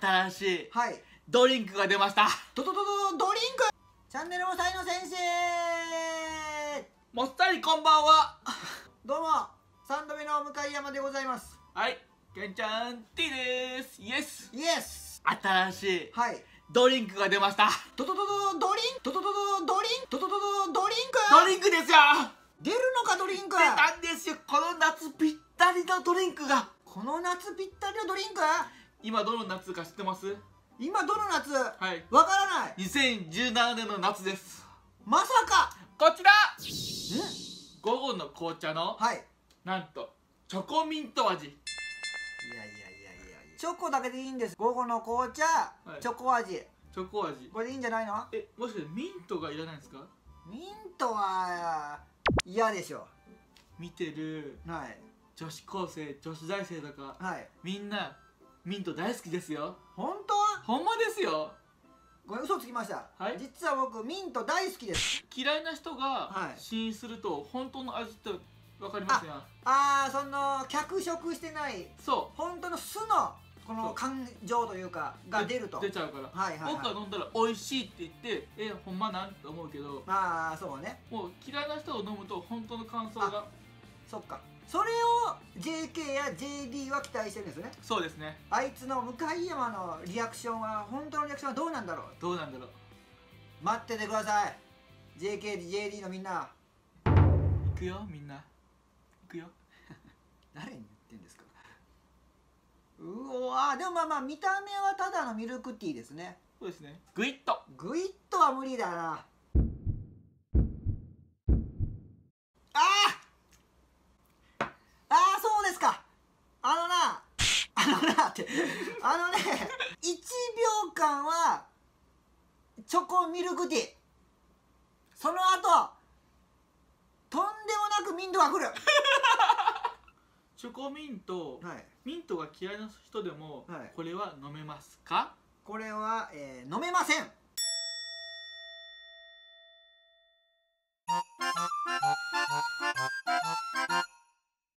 新しいドリンクが出ました。ドリンクチャンネルおさいの先生、もっさりこんばんは。どうも3度目の向山でございます。はい、けんちゃん T です。イエスイエス。新しいドリンクが出ました。ドリンクですよ。出るのかドリンク。出たんですよ、この夏ぴったりのドリンクが。この夏ぴったりのドリンク。今どの夏か知ってます？今どの夏？はい。わからない。2017年の夏です。まさかこちら。午後の紅茶の、はい。なんとチョコミント味。いやいやいやいや。チョコだけでいいんです。午後の紅茶、はい、チョコ味。チョコ味。これでいいんじゃないの？え、もしかしてミントがいらないんですか？ミントは嫌でしょ。見てる。はい。女子高生、女子大生とか、はい。みんな。ミント大好きですよ。本当？ほんまですよ。ごめん、嘘つきました。はい。実は僕ミント大好きです。嫌いな人が試飲すると本当の味ってわかりますよ。ああ、その脚色してない。そう。本当の素のこの感情というかが出ると。出ちゃうから。はいはい。僕が飲んだら美味しいって言って、ほんまなんって思うけど。ああ、そうね。もう嫌いな人を飲むと本当の感想が。そっか。それを JK や JD は期待してるんですよね。そうですね。あいつの向山のリアクションは、本当のリアクションはどうなんだろう。どうなんだろう。待っててください JK、JD のみんな。行くよ、みんな行くよ。誰に言ってんですか。うわ、でもまあまあ見た目はただのミルクティーですね。そうですね。グイッとグイッとは無理だな。あのね、1秒間はチョコミルクティー、その後とんでもなくミントが来る。チョコミント、はい、ミントが嫌いな人でも、はい、これは飲めますか。これは、飲めません。